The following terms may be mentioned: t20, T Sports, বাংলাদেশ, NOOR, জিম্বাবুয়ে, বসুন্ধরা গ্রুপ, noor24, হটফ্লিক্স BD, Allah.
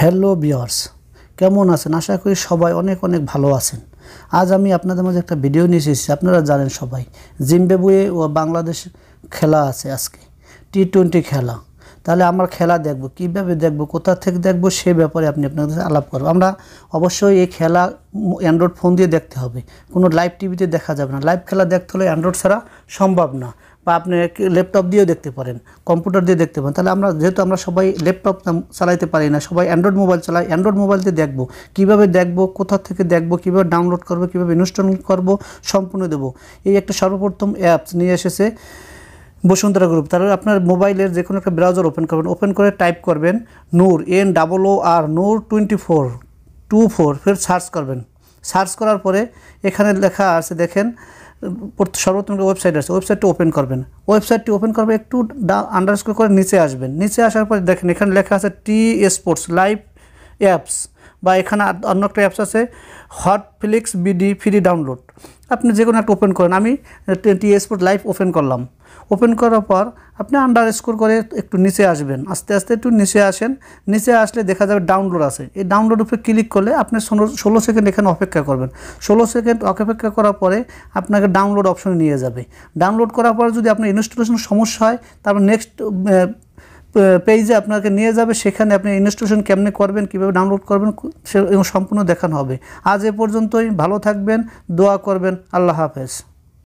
Hello bears केमन आছেন आशा करी सबाई अनेक अनेक ভালো আছেন। आज আমি আপনাদের মাঝে একটা ভিডিও নিয়ে এসেছি। আপনারা জানেন সবাই জিম্বাবুয়ে ও বাংলাদেশ খেলা আছে আজকে টি-20 খেলা। তাহলে আমরা খেলা দেখব, কিভাবে দেখব, কোথা থেকে দেখব সে ব্যাপারে আমি আপনাদের সাথে আলাপ করব। আমরা অবশ্যই এই খেলা অ্যান্ড্রয়েড ফোন দিয়ে দেখতে হবে, কোনো লাইভ টিভিতে দেখা যাবে না। লাইভ খেলা দেখতে হলে অ্যান্ড্রয়েড ছাড়া সম্ভব না, বা আপনি ল্যাপটপ দিয়েও দেখতে পারেন, কম্পিউটার দিয়ে দেখতে পারেন। তাহলে আমরা যেহেতু আমরা সবাই ল্যাপটপ চালাইতে পারি না, সবাই অ্যান্ড্রয়েড মোবাইল চালাই, অ্যান্ড্রয়েড মোবাইল দিয়ে দেখব। কীভাবে দেখব, কোথা থেকে দেখব, কীভাবে ডাউনলোড করব, কীভাবে ইনস্টল করব সম্পূর্ণ দেবো। এই একটা সর্বপ্রথম অ্যাপস নিয়ে এসেছে বসুন্ধরা গ্রুপ। তাহলে আপনার মোবাইলের যে কোনো একটা ব্রাউজার ওপেন করবেন, ওপেন করে টাইপ করবেন নূর NOOR NOOR 24 ফের সার্চ করবেন। সার্চ করার পরে এখানে লেখা আছে, দেখেন সর্বপ্রথম ওয়েবসাইট আছে, ওয়েবসাইটটি ওপেন করবেন। ওয়েবসাইটটি ওপেন করবেন, একটু আন্ডারস্কোর করে নিচে আসবেন। নিচে আসার পরে দেখেন এখানে লেখা আছে T Sports লাইভ অ্যাপস, বা এখানে অন্য একটা অ্যাপস আছে হটফ্লিক্স BD ফ্রি ডাউনলোড। আপনি যে কোনো একটা ওপেন করেন। আমি T Sports লাইভ ওপেন করলাম। ওপেন করার পর আপনি আন্ডারস্কোর করে একটু নিচে আসবেন, আস্তে আস্তে একটু নিচে আসেন। নিচে আসলে দেখা যাবে ডাউনলোড আছে। এই ডাউনলোড উপরে ক্লিক করলে আপনি 16 সেকেন্ড এখানে অপেক্ষা করবেন। 16 সেকেন্ড অপেক্ষা করার পরে আপনাকে ডাউনলোড অপশনে নিয়ে যাবে। ডাউনলোড করার পর যদি আপনার ইনস্টলেশন সমস্যা হয়, তারপর নেক্সট পেজে আপনাকে নিয়ে যাবে। সেখানে আপনি ইনস্টলেশন কেমনে করবেন, কীভাবে ডাউনলোড করবেন সে সম্পূর্ণ দেখানো হবে। আজ এ পর্যন্তই, ভালো থাকবেন, দোয়া করবেন, আল্লাহ হাফেজ।